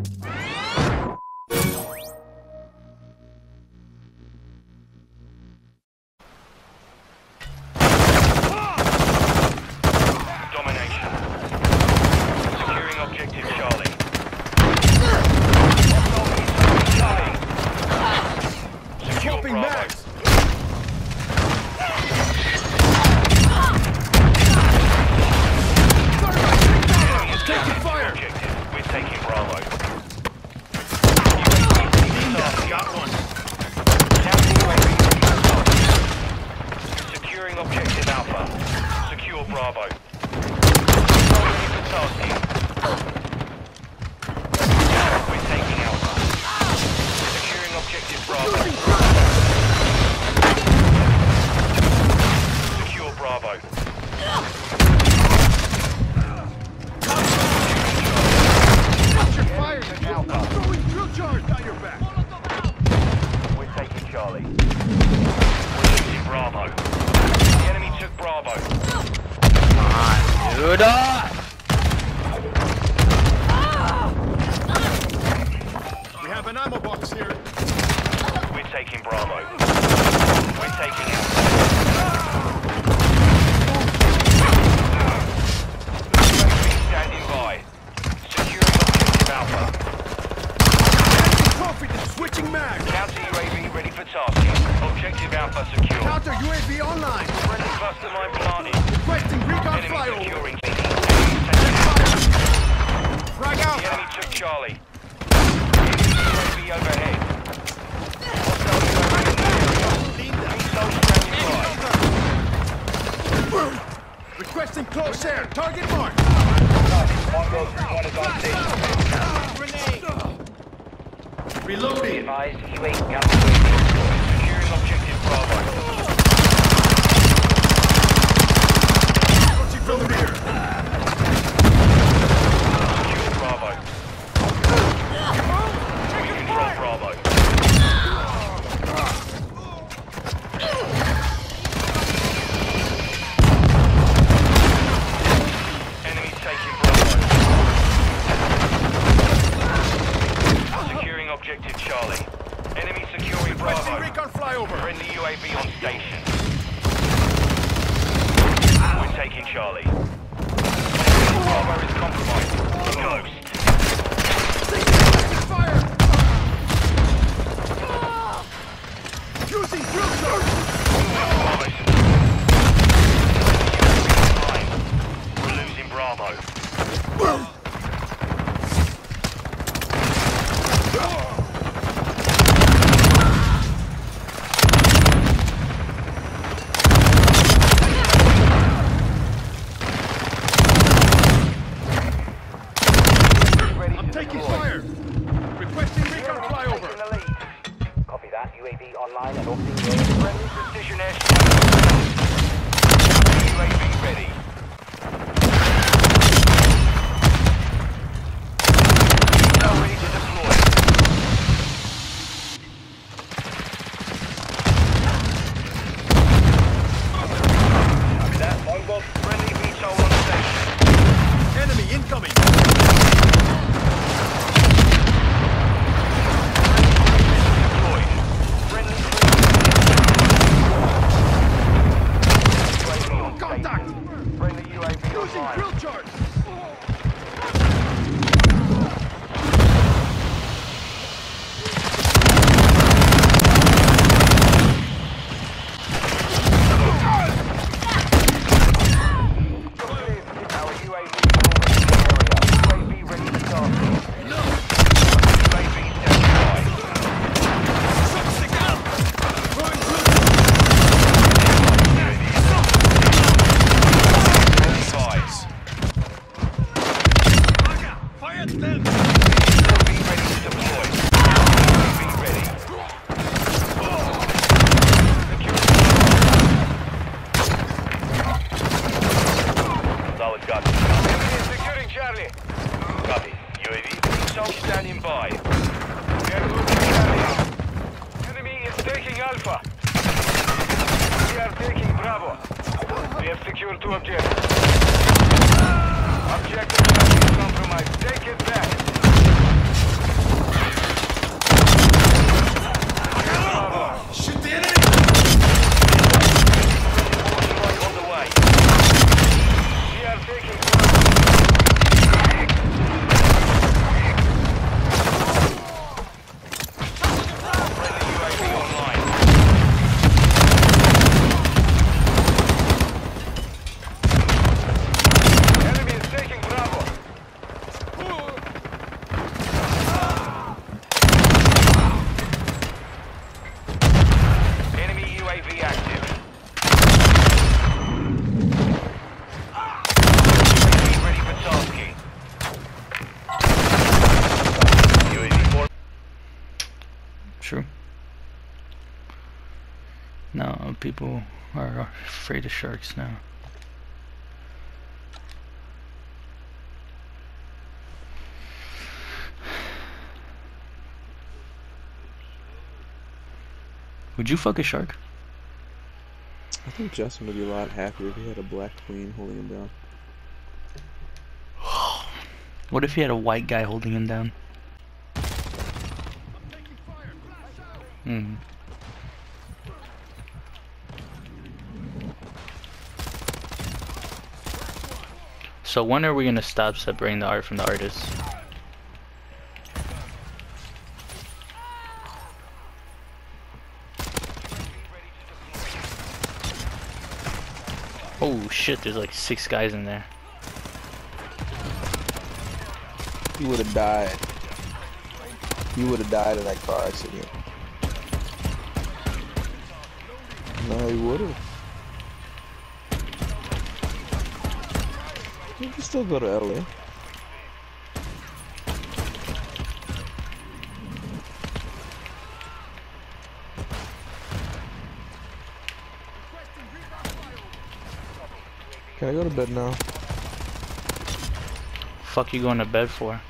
Objective compromised. Take it back. true. No, people are afraid of sharks now. Would you fuck a shark? I think Justin would be a lot happier if he had a black queen holding him down. What if he had a white guy holding him down? Hmm. So when are we gonna stop separating the art from the artists? Oh shit, there's like 6 guys in there. You would have died. You would have died in that car accident. No, you would have. You can still go to LA. Can I go to bed now? Fuck you going to bed for?